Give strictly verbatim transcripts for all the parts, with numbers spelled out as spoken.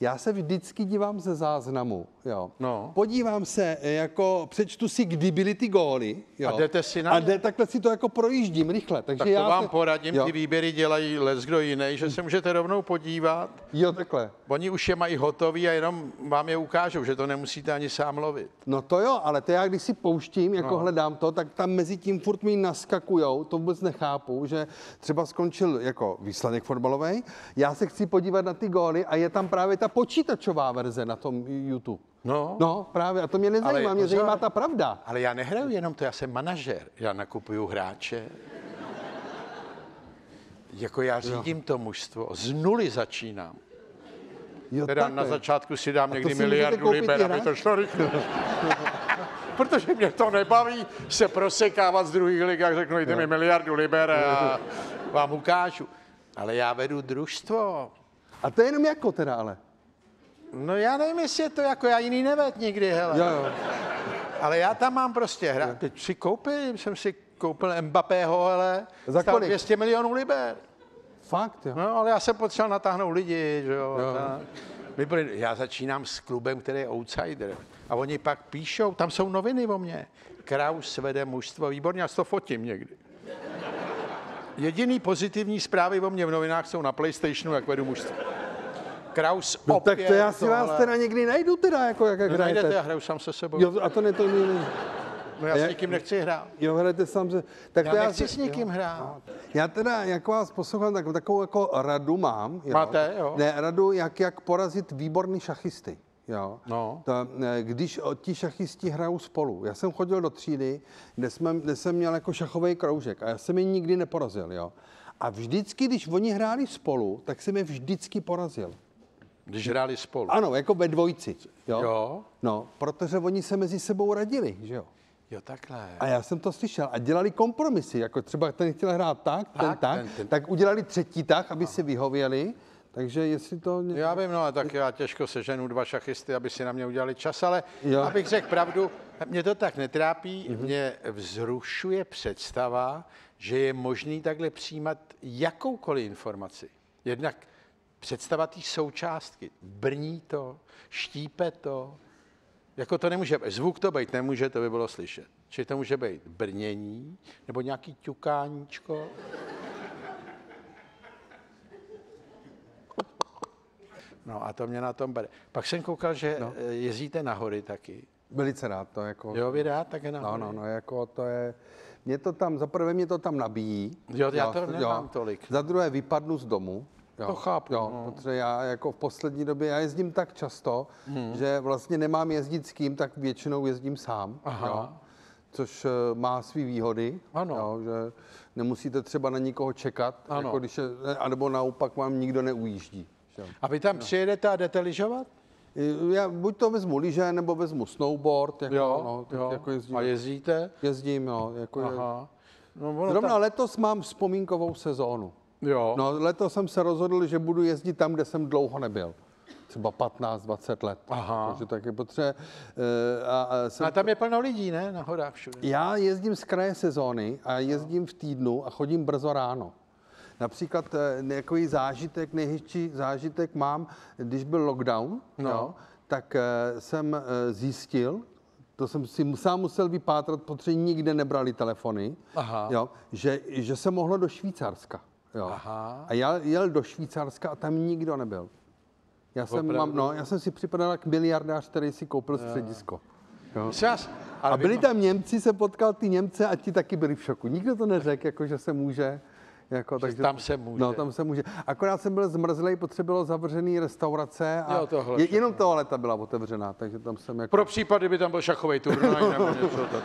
Já se vždycky dívám ze záznamu, jo. No. Podívám se, jako přečtu si, kdy byly ty góly, jo. A jdete si na... A jde, takhle si to jako projíždím rychle. Takže tak to já vám te... poradím, jo. Ty výběry dělají leckdo jiný, že se můžete rovnou podívat. Jo, takhle. Oni už je mají hotový a jenom vám je ukážou, že to nemusíte ani sám lovit. No to jo, ale to já, když si pouštím, jako no. hledám to, tak tam mezi tím furt mi naskakujou, to vůbec nechápu, že třeba skončil jako výsledek fotbalový, já se chci podívat na ty góly a je tam právě ta počítačová verze na tom YouTube. No, no právě, a to mě nezajímá, ale, mě zajímá ta pravda. Ale já nehraju jenom to, já jsem manažer, já nakupuju hráče. Jako já řídím no. to mužstvo, z nuly začínám. Jo, teda tak na je. začátku si dám a někdy si miliardu liber, aby to šlo rychle. Protože mě to nebaví se prosekávat z druhých ligách, řeknu, jde mi miliardu liber a vám ukážu. Ale já vedu družstvo. A to je jenom jako teda ale? No já nevím, jestli je to jako, já jiný neved nikdy, hele. Jo, jo. Ale já tam mám prostě hra. Teď si koupím, jsem si koupil Mbappého, hele. Za kolik? dvě stě milionů liber. Fakt, jo? No, ale já jsem potřeboval natáhnout lidi, že jo. jo. Tak. Já začínám s klubem, který je outsider. A oni pak píšou, tam jsou noviny o mně. Kraus vede mužstvo, výborně, já si to fotím někdy. Jediný pozitivní zprávy o mně v novinách jsou na PlayStationu, jak vedu mužstvo. Kraus no, opět, tak to já si tohle... vás teda někdy najdu teda, jako jak no, hrajete. Najdete, já hraju sám se sebou. Jo, a to ne, to ne. No já, já s nikým nechci hrát. Jo, hrajete sám se... Tak já to nechci já, s nikým jo. hrát. Já teda, jak vás poslouchám, tak, takovou jako radu mám. Jo. Máte, jo. Ne, radu, jak, jak porazit výborný šachisty. Jo. No. To, když ti šachisti hrajou spolu. Já jsem chodil do třídy, kde, jsme, kde jsem měl jako šachový kroužek a já jsem je nikdy neporazil. Jo. A vždycky, když oni hráli spolu, tak jsem je vždycky porazil. Když hráli spolu. Ano, jako ve dvojici. Jo? jo. No, protože oni se mezi sebou radili, že jo? Jo, takhle. A já jsem to slyšel. A dělali kompromisy, jako třeba ten chtěl hrát tak, tak ten tak, ten, ten. tak udělali třetí tak, aby Aha. si vyhověli. Takže jestli to... Já vím, no, tak já těžko seženu dva šachisty, aby si na mě udělali čas, ale jo. abych řekl pravdu, mě to tak netrápí, mm-hmm. mě vzrušuje představa, že je možný takhle přijímat jakoukoliv informaci. Jednak představa té součástky. Brní to, štípe to. Jako to nemůže, zvuk to být nemůže, to by bylo slyšet. Čili to může být brnění, nebo nějaký ťukáníčko. No a to mě na tom bere. Pak jsem koukal, že no. jezdíte na hory taky. Velice rád to jako... Jo, vy rád také na hory. No, no, no, jako to je... Mě to tam, za prvé mě to tam nabíjí. Jo, já to nemám jo. tolik. Za druhé vypadnu z domu. Jo, to chápu. Jo, no. Protože já jako v poslední době, já jezdím tak často, hmm. že vlastně nemám jezdit s kým, tak většinou jezdím sám, jo, což má své výhody, ano. Jo, že nemusíte třeba na nikoho čekat, ano. Jako když je, anebo naopak vám nikdo neujíždí. Jo. A vy tam no. přijedete a jdete lyžovat? Já buď to vezmu lyže, nebo vezmu snowboard, jako, jo, no, tak jo. Jako jezdím. A jezdíte? Jezdím, jo. Jako Aha. No, zrovna tam... letos mám vzpomínkovou sezónu. Jo. No, letos jsem se rozhodl, že budu jezdit tam, kde jsem dlouho nebyl. Třeba patnáct, dvacet let. Aha. Takže tak je potřeba. A, a, jsem... a tam je plno lidí, ne? Na horách všude. Já jezdím z kraje sezóny a jezdím v týdnu a chodím brzo ráno. Například nějaký zážitek, nejhezčí zážitek mám, když byl lockdown, no. jo, tak jsem zjistil, to jsem si sám musel vypátrat, protože nikde nebrali telefony, Aha. Jo, že, že se mohlo do Švýcarska. Jo. Aha. A já jel do Švýcarska a tam nikdo nebyl. Já jsem, mám, no, já jsem si připadal jak miliardář, který si koupil středisko. Jo. A byli tam Němci, se potkal ty Němce a ti taky byli v šoku. Nikdo to neřekl, jako, že se může. Jako, takže, tam se může. No, tam se může. Akorát jsem byl zmrzlej, potřeba bylo zavřený restaurace a jo, tohle, je, jenom toaleta byla otevřená, takže tam jsem jako... Pro případ, kdyby tam byl šachovej turnaj nebo něco tak.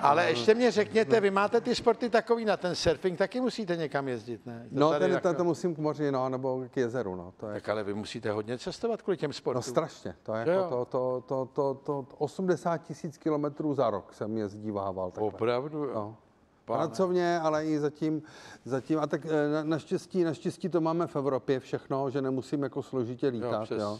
Ale ještě mě řekněte, vy máte ty sporty takový na ten surfing, taky musíte někam jezdit, ne? To no, tady ten, jako... to musím k moři, no, nebo k jezeru, no. To je... Tak ale vy musíte hodně cestovat kvůli těm sportům. No strašně, to je jako to, to, to, to, to, to osmdesát tisíc kilometrů za rok jsem jezdívával. Takhle. Opravdu, jo. No. Pracovně, ale i zatím, zatím. A tak na, naštěstí, naštěstí to máme v Evropě všechno, že nemusím jako složitě lítat. Jo, přes jo.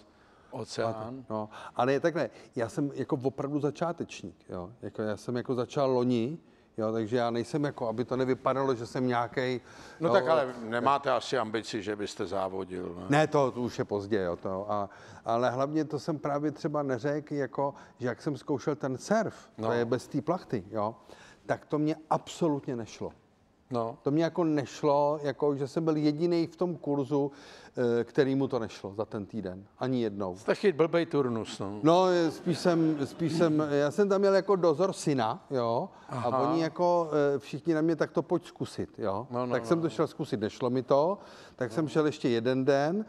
oceán. No, ale je takhle, já jsem jako opravdu začátečník, jo. Jako já jsem jako začal loni, Jo, takže já nejsem jako, aby to nevypadalo, že jsem nějaký. No, no tak ale nemáte tak asi ambici, že byste závodil. Ne, ne to, to už je pozdě, jo, to. A, ale hlavně to jsem právě třeba neřekl, jako, že jak jsem zkoušel ten surf, no, to je bez té plachty, jo, tak to mě absolutně nešlo. No. To mě jako nešlo, jako, že jsem byl jediný v tom kurzu, který mu to nešlo za ten týden. Ani jednou. Jste chyt blbej turnus. No, no spíš, jsem, spíš jsem, já jsem tam měl jako dozor syna, jo, aha, a oni jako všichni na mě tak to pojď zkusit, jo. No, no, tak no, jsem to šel zkusit, nešlo mi to, tak no, jsem šel ještě jeden den,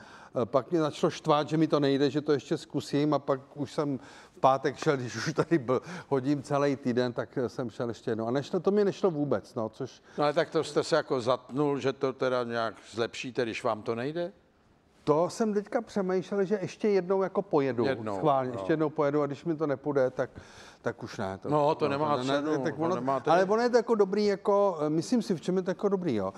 pak mě začalo štvát, že mi to nejde, že to ještě zkusím a pak už jsem v pátek šel, když už tady byl, hodím celý týden, tak jsem šel ještě jednou. A nešlo, to mi nešlo vůbec, no, což... No ale tak to jste se jako zatnul, že to teda nějak zlepšíte, když vám to nejde? To jsem teďka přemýšlel, že ještě jednou jako pojedu, jednou, schválně, no, ještě jednou pojedu a když mi to nepůjde, tak, tak už ne. To, no, to no, nemá to, ne, cenu, tak ono, no, ale ono je to jako dobrý, jako, myslím si, v čem je to jako dobrý, jo,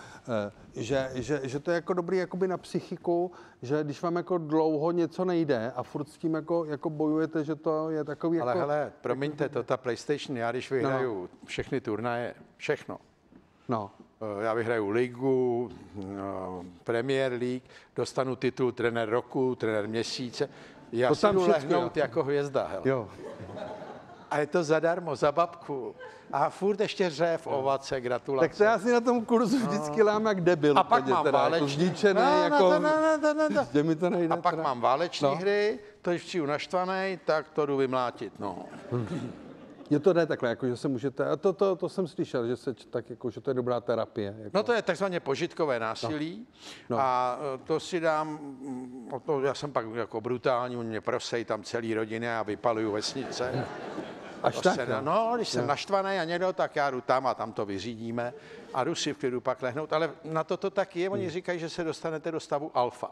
že, že, že to je jako dobrý jakoby na psychiku, že když vám jako dlouho něco nejde a furt s tím jako, jako bojujete, že to je takový ale jako... Ale hele, promiňte, jako, to ta PlayStation, já když vyhraju no, všechny turnaje, všechno. No. Já vyhraju ligu, no, Premier League, dostanu titul trenér roku, trenér měsíce. Já to si jdu lehnout jako hvězda. Jo. A je to zadarmo, za babku. A furt ještě řev, ovace, gratulace. Tak to já si na tom kurzu vždycky no, lám jak debil. A pak tady, mám teda, váleční. A pak mám váleční no, hry, to když přijdu naštvanej, tak to jdu vymlátit. No. Je to ne takhle, jako, že se můžete, a to, to, to jsem slyšel, že, se, tak, jako, že to je dobrá terapie. Jako. No to je takzvaně požitkové násilí no. No, a to si dám, to já jsem pak jako brutální, oni mě prosejí tam celý rodiny a vypaluju vesnice. Až tak, se, no. no, když jsem no, naštvaný a někdo, tak já jdu tam a tam to vyřídíme a jdu si v klidu pak lehnout, ale na to to tak je, oni hmm. říkají, že se dostanete do stavu alfa.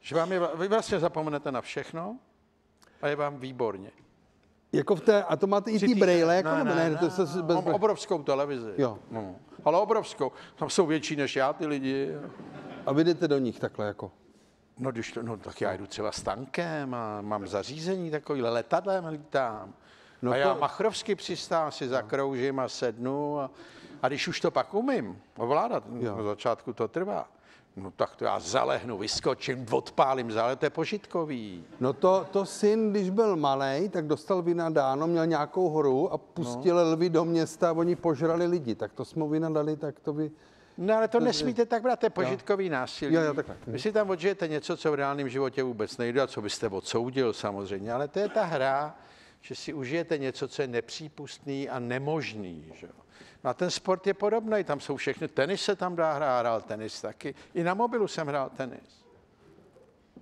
Že vám je, vy vlastně zapomenete na všechno a je vám výborně. Jako v té, a to máte i ty brejle, jako ne, ne, ne, ne, to se bez... Mám obrovskou televizi, jo. No, ale obrovskou, tam jsou větší než já ty lidi. A vy jdete do nich takhle jako? No, když to, no tak já jdu třeba s tankem a mám zařízení takovýhle, letadlem lítám. No a to... já machrovsky přistám, si zakroužím a sednu a, a když už to pak umím ovládat, jo, na začátku to trvá. No tak to já zalehnu, vyskočím, odpálím, zále, to je požitkový. No to, to syn, když byl malej, tak dostal vynadáno, měl nějakou horu a pustil no, lvy do města a oni požrali lidi, tak to jsme mu vynadali, tak to vy... No ale to, to nesmíte je... tak brát, to je požitkový násilí. Jo, jo, takhle. Vy si tam odžijete něco, co v reálném životě vůbec nejde a co byste odsoudil samozřejmě, ale to je ta hra, že si užijete něco, co je nepřípustný a nemožný, že? A ten sport je podobný, tam jsou všechny, tenis se tam dá hrát, hrál tenis taky, i na mobilu jsem hrál tenis.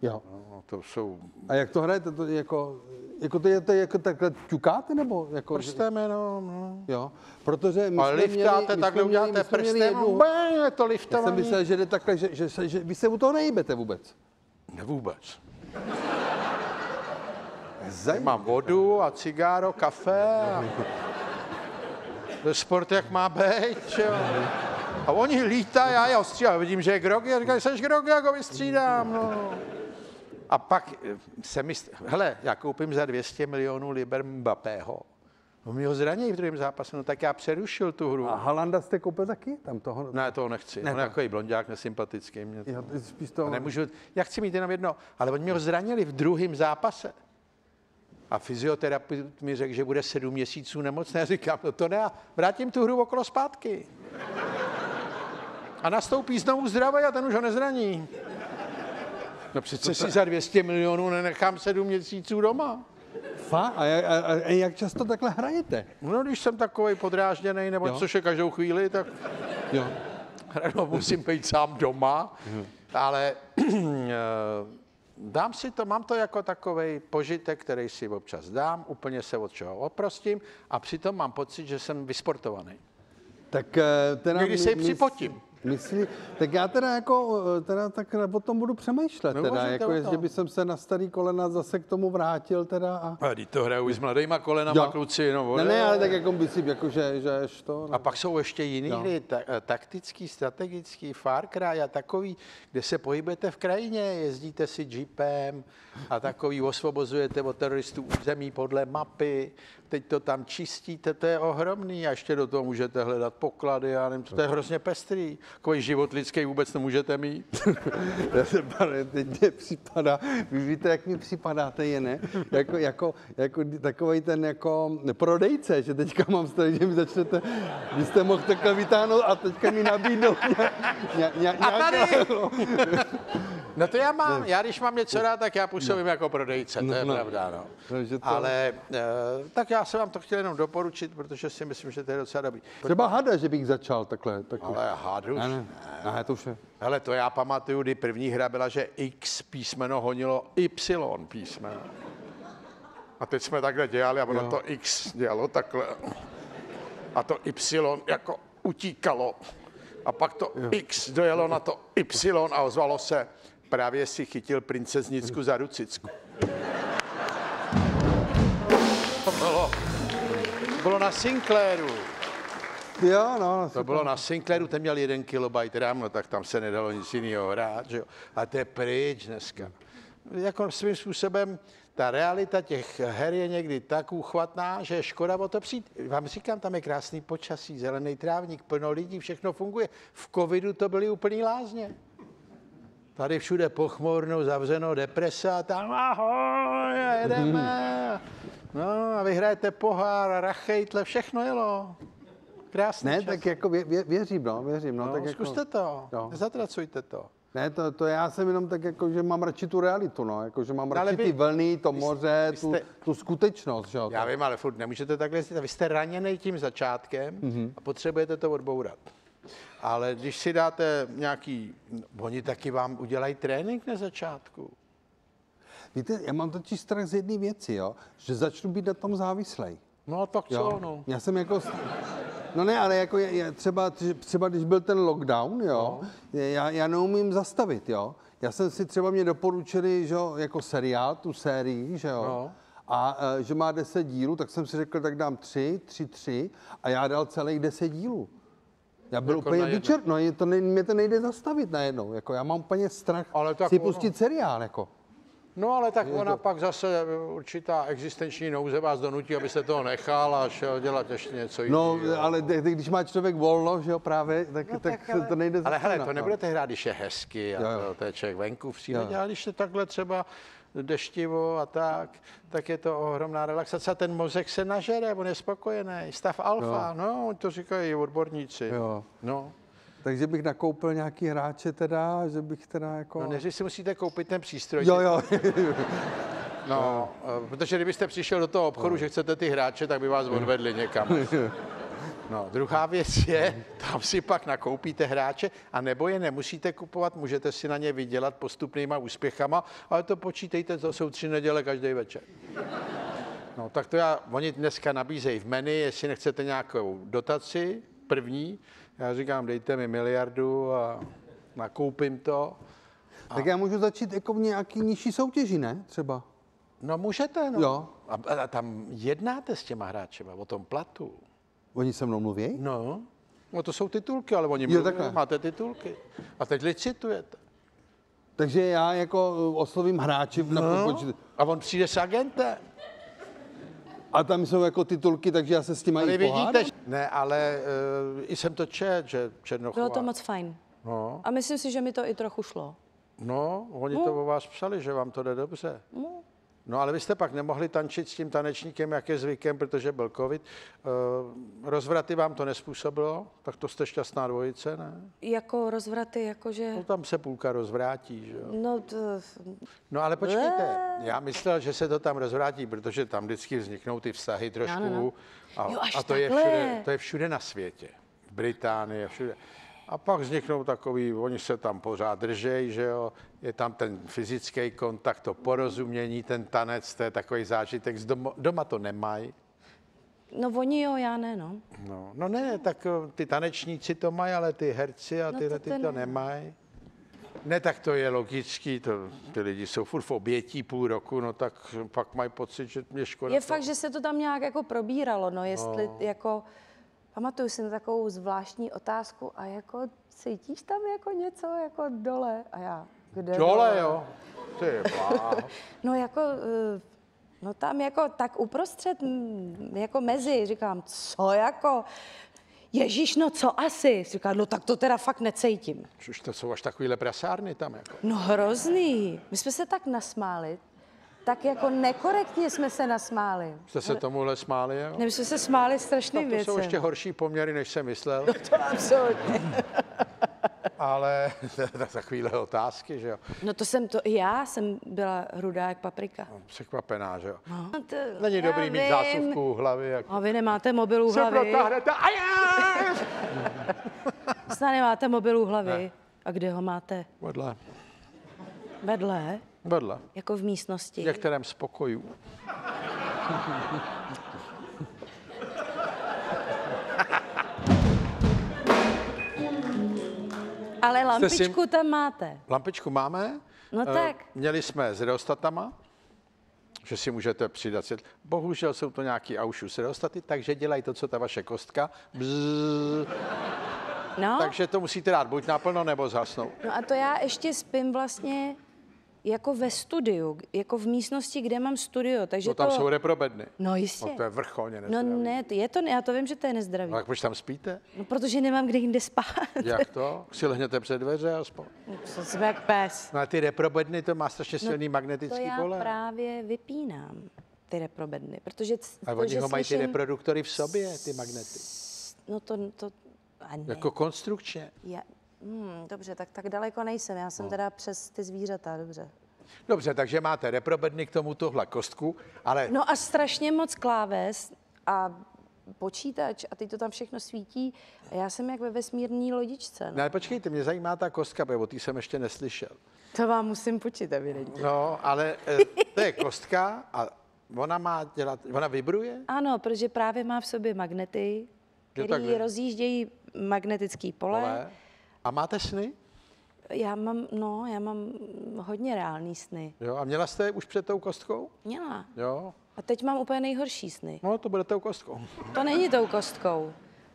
Jo. No, to jsou... A jak to hrajete, to jako, jako to je to jako takhle ťukáte, nebo jako... Prstem jenom, no. Jo, protože my a jsme liftáte, měli, my takhle jsme uděláte prstem, jednu... je to liftovaný. Já jsem myslel, že jde takhle, že, že, že, že vy se u toho nejíbete vůbec. Ne vůbec. Mám vodu a cigáro, kafe a... Sport, jak má být, jo. A oni lítají, já je ostřídám, vidím, že je grogy, a říkají, seš grogy, já ho vystřídám, no. A pak se mi, hele, já koupím za dvě stě milionů liber Mbappého. No mi ho zranějí v druhém zápase, no tak já přerušil tu hru. A Halanda jste koupil taky? Tam toho... Ne, toho nechci, ne, on je takový blonďák nesympatický. Mě to... Já, spíš toho... Nemůžu, já chci mít jenom jedno, ale oni mi ho zranili v druhém zápase. A fyzioterapeut mi řekl, že bude sedm měsíců nemocný. Já říkám, no to ne, a vrátím tu hru okolo zpátky. A nastoupí znovu zdravý a ten už ho nezraní. No přece si za dvě stě milionů nenechám sedm měsíců doma. Fá, a, a, a jak často takhle hrajete? No když jsem takovej podrážděnej, nebo jo, což je každou chvíli, tak jo. No, musím být sám doma, mhm. ale... Dám si to, mám to jako takový požitek, který si občas dám, úplně se od čeho oprostím a přitom mám pocit, že jsem vysportovaný. Tak teda... Když se ji připotím. Myslí, tak já teda jako, teda tak o tom budu přemýšlet, no, teda, jako jestli by jsem se na starý kolena zase k tomu vrátil, teda. A, a když to hraju s mladýma kolenama, jo. Kluci, no. Ne, ne, ale tak jako myslím, jako že, že ješ to. Ne. A pak jsou ještě jiný hry, ta, taktický, strategický, Far Cry a takový, kde se pohybujete v krajině, jezdíte si jeepem a takový, osvobozujete od teroristů území podle mapy, teď to tam čistíte, to je ohromný a ještě do toho můžete hledat poklady, já nevím, to je hrozně pestrý. Takový život lidský vůbec nemůžete mít. Já se, pane, teď mě připadá, vy víte, jak mi připadáte, je ne? Jako, jako, jako takovej ten jako prodejce, že teďka mám strach, že mi začnete, vy jste mohl takhle vytáhnout a teďka mi nabídnou nějak, nějak, a tady! No to já mám, já když mám něco rád, tak já působím no. jako prodejce, to je no, pravda, no. no to... Ale e, tak já jsem vám to chtěl jenom doporučit, protože si myslím, že to je docela dobrý. Třeba hada, že bych začal takhle. takhle. Ale hada už ne. ne. ne to už je. Hele, to já pamatuju, kdy první hra byla, že X písmeno honilo Y písmeno. A teď jsme takhle dělali a ono jo. to X dělalo takhle. A to Y jako utíkalo. A pak to jo. X dojelo na to Y a ozvalo se. Právě si chytil princeznicku za rucicku. To bylo, to bylo na Sinclairu. Jo, no, na to bylo na Sinclairu, ten měl jeden kilobajt RAM, no, tak tam se nedalo nic jiného hrát, že jo. A to je pryč dneska. Jako svým způsobem, ta realita těch her je někdy tak úchvatná, že je škoda o to přijít. Vám říkám, tam je krásný počasí, zelený trávník, plno lidí, všechno funguje. V covidu to byly úplný lázně. Tady všude pochmurno, zavřeno, deprese a tam ahoj a jedeme. No a vyhrajete pohár a rachejtle, všechno jelo. Krásný Ne, čas. Tak jako vě, vě, věřím, no, věřím. No, no, tak zkuste jako, to, no. Zatracujte to. Ne, to, to já jsem jenom tak jako, že mám radši tu realitu, no, jako, že mám radši ty vlny, to moře, jste, tu, jste, tu skutečnost, že jo. Já vím, ale furt nemůžete takhle jezdit. Vy jste raněnej tím začátkem mm-hmm. a potřebujete to odbourat. Ale když si dáte nějaký, oni taky vám udělají trénink na začátku. Víte, já mám totiž strach z jedné věci, jo? Že začnu být na tom závislej. No tak co, jo? no. Já jsem jako... No ne, ale jako je, je, třeba, třeba když byl ten lockdown, jo? No. Já, já neumím zastavit, jo? Já jsem si třeba mě doporučili, že jo, jako seriál, tu sérii, že jo? No. A že má deset dílů, tak jsem si řekl, tak dám tři, tři, tři a já dal celých deset dílů. Já byl jako úplně vyčerpný, no, to ne, mě to nejde zastavit najednou, jako já mám úplně strach si pustit ono. seriál, jako. No ale tak ona to... pak zase určitá existenční nouze vás donutí, abyste toho nechal a šel dělat ještě něco jiného. No ale když má člověk volno, že jo, právě, tak, no, tak, tak ale... to nejde zastavit. Ale hele, to nebudete hrát, když je hezky a jo, jo. to je člověk venku v přírodě, ale když je takhle třeba deštivo a tak, tak je to ohromná relaxace a ten mozek se nažere, on je spokojený, stav alfa, no, no to říkají odborníci. Jo. No. Takže bych nakoupil nějaký hráče teda, že bych teda jako... No než si musíte koupit ten přístroj. Jo, jo. No, protože kdybyste přišel do toho obchodu, no. že chcete ty hráče, tak by vás odvedli někam. No, druhá věc je, tam si pak nakoupíte hráče a nebo je nemusíte kupovat, můžete si na ně vydělat postupnýma úspěchama, ale to počítejte, to jsou tři neděle každý večer. No, tak to já, oni dneska nabízejí v menu, jestli nechcete nějakou dotaci, první, já říkám, dejte mi miliardu a nakoupím to. A... Tak já můžu začít jako v nějaký nižší soutěži, ne, třeba? No, můžete, no. Jo. A, a tam jednáte s těma hráčema o tom platu. Oni se mnou mluví? No. No to jsou titulky, ale oni mluví, jo, máte titulky. A teď licitujete. Takže já jako oslovím hráči no. na počítači. A on přijde s agentem. A tam jsou jako titulky, takže já se s tím mají pohádám. Ne, ale uh, i jsem to čet, že Černochová. Bylo to moc fajn. No. A myslím si, že mi to i trochu šlo. No, oni no. to o vás psali, že vám to jde dobře. No. No ale vy jste pak nemohli tančit s tím tanečníkem, jak je zvykem, protože byl covid. E, rozvraty vám to nespůsobilo? Tak to jste šťastná dvojice, ne? Jako rozvraty, jakože... No tam se půlka rozvrátí, že jo? No to... No ale počkejte, já myslel, že se to tam rozvrátí, protože tam vždycky vzniknou ty vztahy trošku. No, no. A, jo, a to, je všude, to je všude na světě. V Británii, všude. A pak vzniknou takový, oni se tam pořád držejí, že jo, je tam ten fyzický kontakt, to porozumění, ten tanec, to je takový zážitek, z doma, doma to nemají. No oni jo, já ne, no. No, no ne, tak ty tanečníci to mají, ale ty herci a no tyhle ty to, to nemají. Ne, tak to je logický, to, ty lidi jsou furt v obětí půl roku, no tak pak mají pocit, že mě škoda. Je to... fakt, že se to tam nějak jako probíralo, no jestli no. jako... Pamatuju si na takovou zvláštní otázku a jako cítíš tam jako něco jako dole a já, kde dole? Dole, jo? Ty je No jako... No tam jako tak uprostřed, jako mezi, říkám, co jako, ježíš, no co asi, říkám, no tak to teda fakt necítím. Což to jsou až takovýhle prasárny tam jako. No hrozný, my jsme se tak nasmáli, tak jako nekorektně jsme se nasmáli. Jste se tomuhle smáli, jo? Ne, my jsme se smáli strašným no, to věcem. To jsou ještě horší poměry, než jsem myslel. No to absolutně. Ale takovýhle otázky, že jo? No to jsem to, já jsem byla rudá jak paprika. No, překvapená, že jo? No, to, není dobrý mít zásuvku v hlavě. Jak... A vy nemáte mobilu v hlavě? Se a já! Snad nemáte mobilu v hlavě? Ne. A kde ho máte? Vedle. Vedle? Vedle. Jako v místnosti? V některém z pokojů. Ale lampičku si... tam máte. Lampičku máme. No tak. Měli jsme s reostatama, že si můžete přidat. Bohužel jsou to nějaký aušus reostaty, takže dělají to, co ta vaše kostka. Bzzz. No. Takže to musíte dát buď naplno, nebo zhasnout. No a to já ještě spím vlastně jako ve studiu, jako v místnosti, kde mám studio. Takže no tam to... jsou reprobedny. No jistě. No to je vrcholně nezdravý. No ne, je to, já to vím, že to je nezdravý. No, tak proč tam spíte? No protože nemám kde jinde spát. Jak to? Si lehněte před dveře aspoň. No, jsme jak pes. No a ty reprobedny, to má strašně silný no, magnetický pole. To já právě vypínám, ty reprobedny, protože... A to, oni ho mají slyším... ty reproduktory v sobě, ty magnety. No to... to... A ne. Jako konstrukčně. Já... Hmm, dobře, tak tak daleko nejsem, já jsem no. teda přes ty zvířata, dobře. Dobře, takže máte reprobedny k tomu tohle kostku, ale... No a strašně moc kláves a počítač a teď to tam všechno svítí a já jsem jak ve vesmírní lodičce. No, no ale počkejte, mě zajímá ta kostka, protože o tý jsem ještě neslyšel. To vám musím počít, evidentně. No, ale to je kostka a ona má dělat, ona vibruje? Ano, protože právě má v sobě magnety, které rozjíždějí magnetický pole. pole. A máte sny? Já mám, no, já mám hodně reální sny. Jo, a měla jste už před tou kostkou? Měla. Jo. A teď mám úplně nejhorší sny. No, to bude tou kostkou. To není tou kostkou.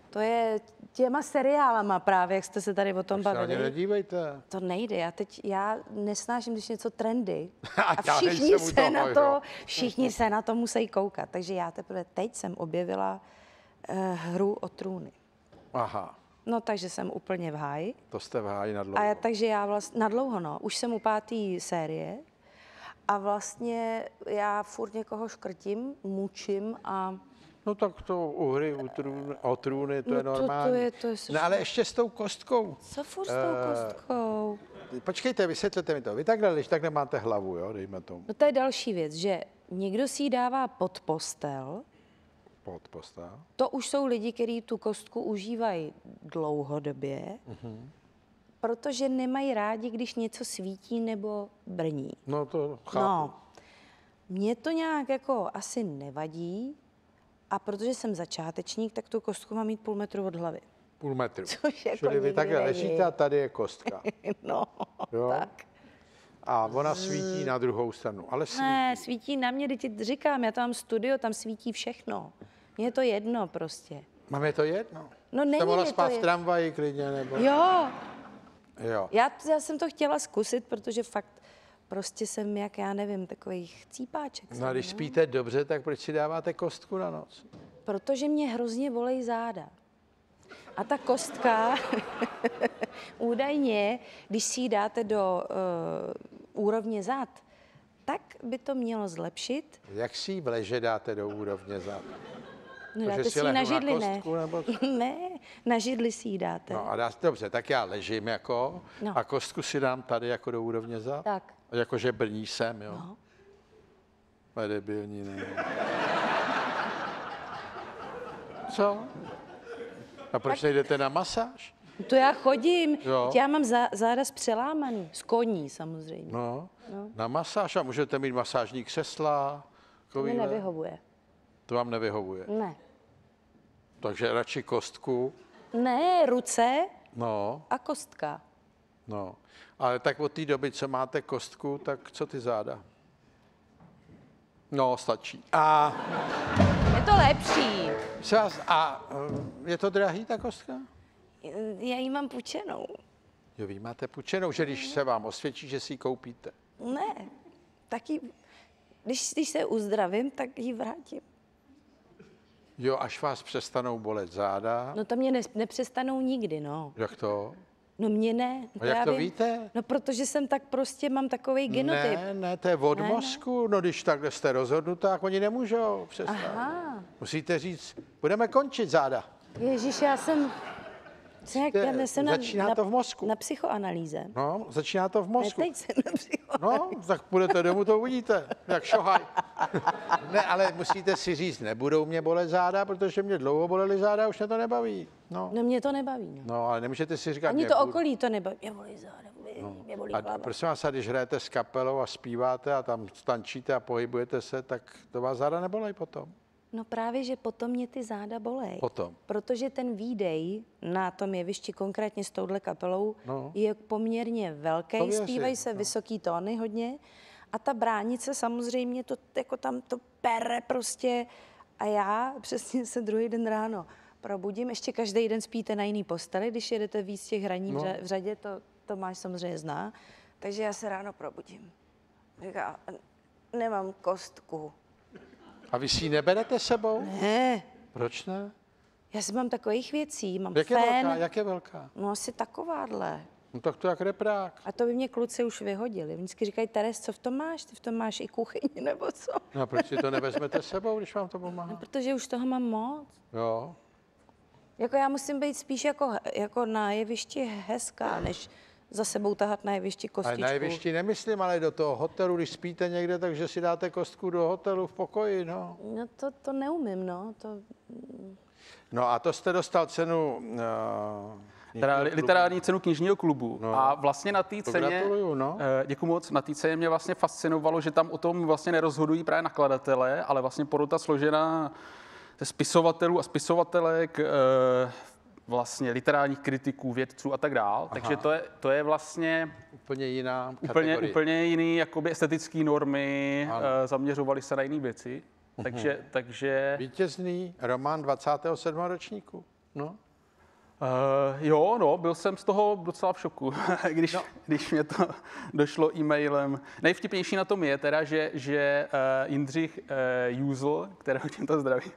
To je těma seriálama právě, jak jste se tady o tom Až bavili. Se nedívejte. To nejde, já teď, já nesnáším, když něco trendy. A všichni se toho, na to, jo. všichni se na to musí koukat. Takže já teprve teď jsem objevila uh, Hru o trůny. Aha. No, takže jsem úplně v háji. To jste v háji na dlouho. A já, takže já vlastně, na dlouho, no. Už jsem u páté série a vlastně já furt někoho škrtím, mučím a... No tak to u hry u trůny, o trůny, to no je normální. To, to je, to je srž... No ale ještě s tou kostkou. Co furt s tou kostkou? Uh, počkejte, vysvětlete mi to. Vy takhle, když takhle máte hlavu, jo, dejme tomu. No to je další věc, že někdo si ji dává pod postel. Podposta. To už jsou lidi, kteří tu kostku užívají dlouhodobě, uh-huh. protože nemají rádi, když něco svítí nebo brní. No to chápu. No, mně to nějak jako asi nevadí a protože jsem začátečník, tak tu kostku mám mít půl metru od hlavy. Půl metru. Což jako nikdy vy takhle ležíte a tady je kostka. No, jo? Tak. A ona svítí na druhou stranu, ale svítí. Ne, svítí na mě, teď říkám, já tam mám studio, tam svítí všechno. Mně je to jedno prostě. Mám je to jedno? No není je to jedno. Jste mohla spát v tramvaji klidně, nebo? Jo. Jo. Já, já jsem to chtěla zkusit, protože fakt prostě jsem, jak já nevím, takových cípáček. No a když spíte dobře, tak proč si dáváte kostku na noc? Protože mě hrozně bolej záda. A ta kostka, údajně, když si ji dáte do uh, úrovně zad, tak by to mělo zlepšit. Jak si ji v leže dáte do úrovně zad? No, dáte si ji na židli, na kostku, ne? Nebo... Ne, na židli si ji dáte. No a dáte, dobře, tak já ležím jako no. a kostku si dám tady jako do úrovně zad. Tak. Jakože brní sem, jo? No. A debilní, ne? Co? A proč nejdete na masáž? To já chodím, jo. já mám zá, záda přelámaný, z koní samozřejmě. No, no, na masáž a můžete mít masážní křesla. To mi nevyhovuje. To vám nevyhovuje? Ne. Takže radši kostku? Ne, ruce no. a kostka. No, ale tak od té doby, co máte kostku, tak co ty záda? No, stačí. A... Je to lepší. A je to drahý, ta kostka? Já ji mám půjčenou. Jo, vy máte půjčenou, že když se vám osvědčí, že si ji koupíte? Ne, tak ji, když, když se uzdravím, tak ji vrátím. Jo, až vás přestanou bolet záda. No to mě ne, nepřestanou nikdy, no. Jak to? No mě ne. A jak to vím, víte? No protože jsem tak prostě, mám takový genotyp. Ne, ne, to je od ne, mozku. No když takhle jste rozhodnutá, tak oni nemůžou přestat. Aha. Musíte říct, budeme končit záda. Ježíš, já jsem... Musíte, jak, já jsem začíná na, to v mozku. Na psychoanalýze. No, začíná to v mozku. Ne, teď jsem na psychoanalýze. No, tak půjdete domů, to uvidíte. Jak šohaj. Ne, ale musíte si říct, nebudou mě bolet záda, protože mě dlouho bolely záda, už mě to nebaví. No, no mě to nebaví. No, no ale nemůžete si říkat... Ani to nebudu... okolí to nebaví. Mě bolí záda, mě bolí hlava. A prosím vás, když hrajete s kapelou a zpíváte a tam tančíte a pohybujete se, tak to vás záda nebolej potom. No právě, že potom mě ty záda bolej. Potom. Protože ten výdej na tom jevišti, konkrétně s touhle kapelou, no. je poměrně velký, zpívají se no. vysoký tóny hodně a ta bránice samozřejmě, to jako tam to pere prostě a já přesně se druhý den ráno probudím, ještě každý den spíte na jiný posteli, když jedete víc těch hraní no. v řadě, to, to máš samozřejmě zná, takže já se ráno probudím. Říká, nemám kostku. A vy si ji neberete sebou? Ne. Proč ne? Já si mám takových věcí, mám jak fén. Je velká, jak je velká? No asi takováhle. No tak to jak reprák. A to by mě kluci už vyhodili. Vždycky říkají, Terez, co v tom máš? Ty v tom máš i kuchyni, nebo co? No a proč si to nevezmete sebou, když vám to pomáhá? No, protože už toho mám moc. Jo. Jako já musím být spíš jako, jako na jevišti hezká, než... za sebou tahat na jevišti kostičku. Ale na jevišti nemyslím, ale do toho hotelu, když spíte někde, takže si dáte kostku do hotelu v pokoji, no. No to, to neumím, no. To... No a to jste dostal cenu... Uh... literární cenu knižního klubu. No. A vlastně na té ceně, no. děkuji moc, na té ceně mě vlastně fascinovalo, že tam o tom vlastně nerozhodují právě nakladatelé, ale vlastně porota složená ze spisovatelů a spisovatelek, uh, vlastně literárních kritiků, vědců a tak dál. Aha. Takže to je, to je vlastně úplně jiná úplně, úplně jiný jakoby estetický normy, e, zaměřovaly se na jiné věci. Uhum. Takže, takže... Vítězný román dvacátého sedmého ročníku. No. E, jo, no, byl jsem z toho docela v šoku, když, no. když mě to došlo e-mailem. Nejvtipnější na tom je teda, že, že uh, Jindřich uh, Júzl, kterého tímto zdraví,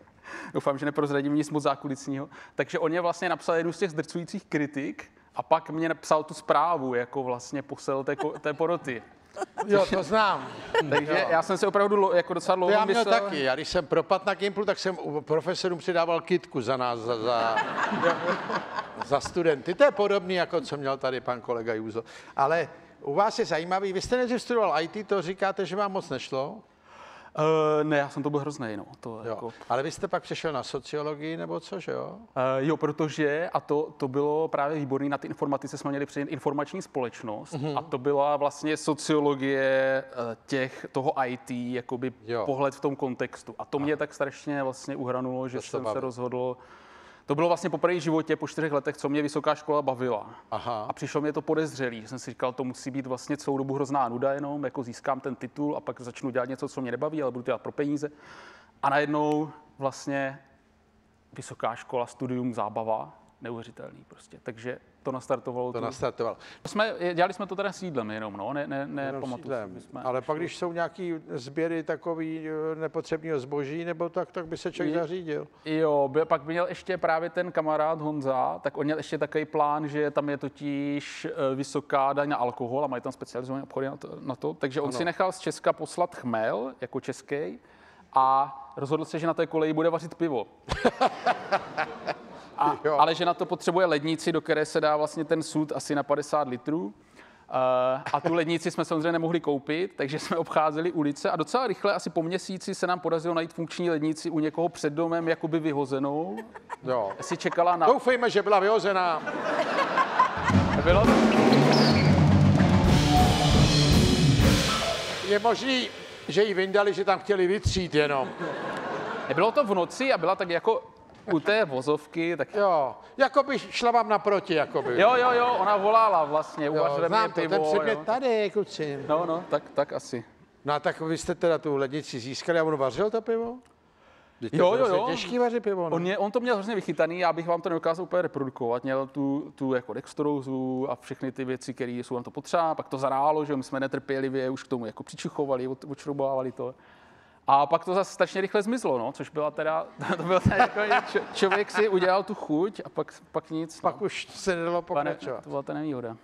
doufám, že neprozradím nic moc zákulisního. Takže on je vlastně napsal jednu z těch zdrcujících kritik a pak mě napsal tu zprávu, jako vlastně posel té, té poroty. Jo, to znám. Takže jo. já jsem se opravdu jako docela dlouho já myslel. Já taky. Já když jsem propad na Gimplu, tak jsem profesorům přidával kytku za nás, za, za, za studenty. To je podobný, jako co měl tady pan kolega Júzl. Ale u vás je zajímavý, vy jste nejdřív studoval í té, to říkáte, že vám moc nešlo. Uh, ne, já jsem to byl hrozný, no. To jo. Jako... Ale vy jste pak přešel na sociologii nebo co, že jo? Uh, jo, protože, a to, to bylo právě výborný, na ty informatice jsme měli předtím informační společnost uh-huh. a to byla vlastně sociologie těch, toho í té, jakoby jo. pohled v tom kontextu. A to Aha. mě tak strašně vlastně uhranulo, že jsem baví. se rozhodl. To bylo vlastně po první životě, po čtyřech letech, co mě vysoká škola bavila. Aha. A přišlo mě to podezřelý. Jsem si říkal, to musí být vlastně celou dobu hrozná nuda jenom, jako získám ten titul a pak začnu dělat něco, co mě nebaví, ale budu dělat pro peníze. A najednou vlastně vysoká škola, studium, zábava, neuvěřitelný prostě. Takže to nastartovalo. To tu... nastartovalo. Jsme, dělali jsme to teda s jídlem jenom, no, ne, ne, ne pamatuju. Ale pak, když jsou nějaký sběry takový nepotřebného zboží, nebo tak, tak by se člověk zařídil. Jo, byl, pak měl ještě právě ten kamarád Honza, tak on měl ještě takový plán, že tam je totiž vysoká daň na alkohol a mají tam specializované obchody na to, na to. Takže on ano. si nechal z Česka poslat chmel, jako český, a rozhodl se, že na té koleji bude vařit pivo. A, ale že na to potřebuje lednici, do které se dá vlastně ten sud asi na padesát litrů. Uh, a tu lednici jsme samozřejmě nemohli koupit, takže jsme obcházeli ulice a docela rychle, asi po měsíci, se nám podařilo najít funkční lednici u někoho před domem, jakoby vyhozenou. Jo. Si čekala na... Doufejme, že byla vyhozená. Bylo? Je možný, že ji vyndali, že tam chtěli vytřít jenom. Nebylo to v noci a byla tak jako... u té vozovky, tak... Jo, jako by šla vám naproti, jakoby. Jo, jo, jo, ona volala vlastně, uvařila mě pivo. Jo, znám to, tady, kluci. No, no, tak, tak asi. No a tak vy jste teda tu lednici získali a on vařil to pivo? Děti, jo, jo, jo. Těžký vařit pivo, on, je, on to měl hrozně vychytaný, já bych vám to nedokázal úplně reprodukovat. Měl tu, tu jako dextrózu a všechny ty věci, které jsou nám to potřeba. Pak to zarálo, že my jsme netrpělivě už k tomu jako přičichovali, odšroubovali to. A pak to zase strašně rychle zmizlo, no, což byla teda, to byl teda jako č, člověk si udělal tu chuť a pak, pak nic. Pak no. Už se nedalo pokračovat. To byla ta nevýhoda.